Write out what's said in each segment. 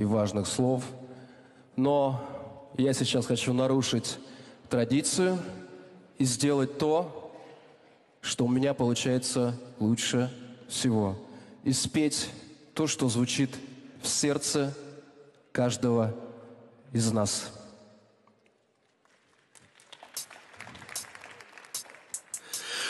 и важных слов. Но я сейчас хочу нарушить традицию и сделать то, что у меня получается лучше всего. И спеть то, что звучит в сердце каждого из нас.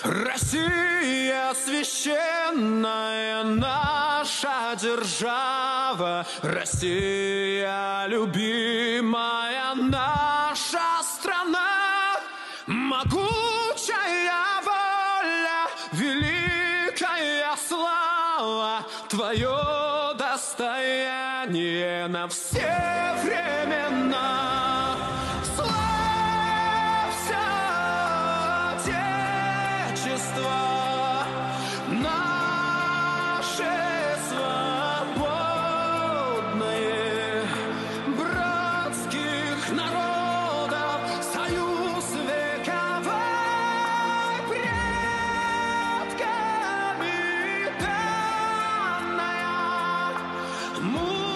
Россия священная наша держава, Россия любимая наша страна, могучая воля, великая слава, твое достояние на все времена. Move!